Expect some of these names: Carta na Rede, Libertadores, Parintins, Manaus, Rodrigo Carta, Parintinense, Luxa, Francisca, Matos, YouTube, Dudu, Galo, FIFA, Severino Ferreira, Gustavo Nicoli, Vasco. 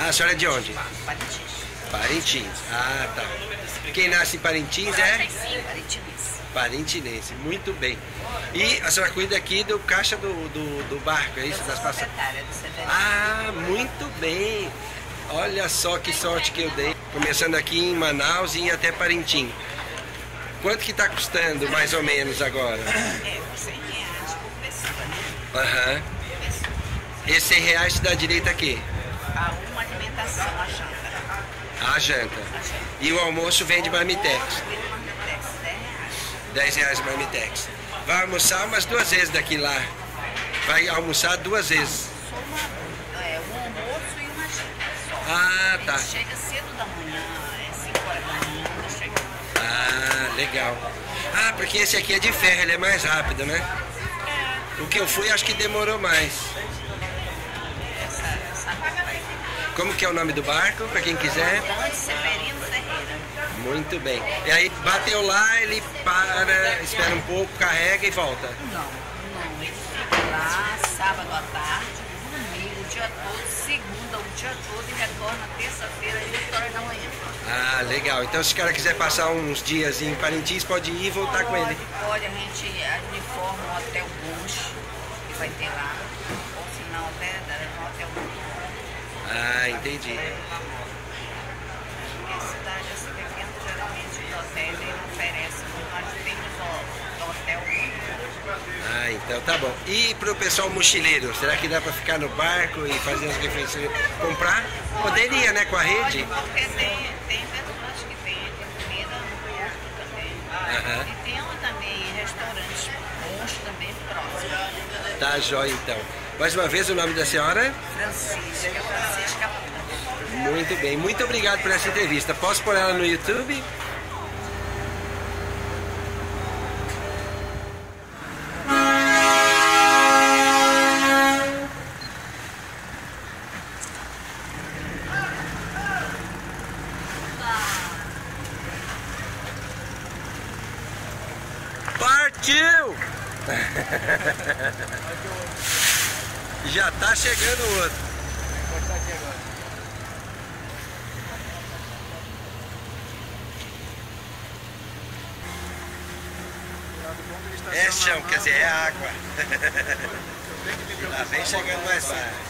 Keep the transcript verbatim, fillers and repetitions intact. Ah, a senhora é de onde? Parintins. Parintins. Ah, tá. Quem nasce em Parintins é? Parintinense. Parintinense, muito bem. E a senhora cuida aqui do caixa do, do, do barco, é isso? Das passagens. Ah, muito bem. Olha só que sorte que eu dei. Começando aqui em Manaus e até Parintins. Quanto que está custando, mais ou menos, agora? É, cem reais por pessoa, né? Aham. Esse cem reais te dá direito a quê? A uma alimentação, a janta. A janta. E o almoço vem de marmitex? dez reais o marmitex. Vai almoçar umas duas vezes daqui lá. Vai almoçar duas vezes. É, um almoço e uma janta. Ah, tá. Chega cedo da manhã, é cinco horas da manhã. Ah, legal. Ah, porque esse aqui é de ferro, ele é mais rápido, né? O que eu fui, acho que demorou mais. Como que é o nome do barco, para quem quiser? Severino Ferreira. Muito bem. E aí, bateu lá, ele para, espera um pouco, carrega e volta? Não, não. Ele fica lá, sábado à tarde, domingo, o dia todo, segunda, o dia todo e retorna terça-feira, oito horas da manhã. Ah, legal. Então, se o cara quiser passar uns dias em Parintins, pode ir e voltar com ele? Pode, a gente uniforma um hotel bus que vai ter lá, ou se não, até um hotel bus. Ah, entendi. A cidade, essa pequena, geralmente os hotéis oferecem, nós temos hotel bus. Ah, então tá bom. E pro pessoal mochileiro, será que dá para ficar no barco e fazer as refeições? Comprar? Poderia, né, com a rede? Porque tem... Tem restaurantes que tem comida também. Uhum. E tem também restaurantes bons também próximos. Tá jóia então. Mais uma vez o nome da senhora? Francisca. Francisca. Muito bem. Muito obrigado por essa entrevista. Posso pôr ela no YouTube? Partiu! Já tá chegando o outro. Vou cortar aqui agora. É chão, quer dizer, é água. Lá vem chegando mais água.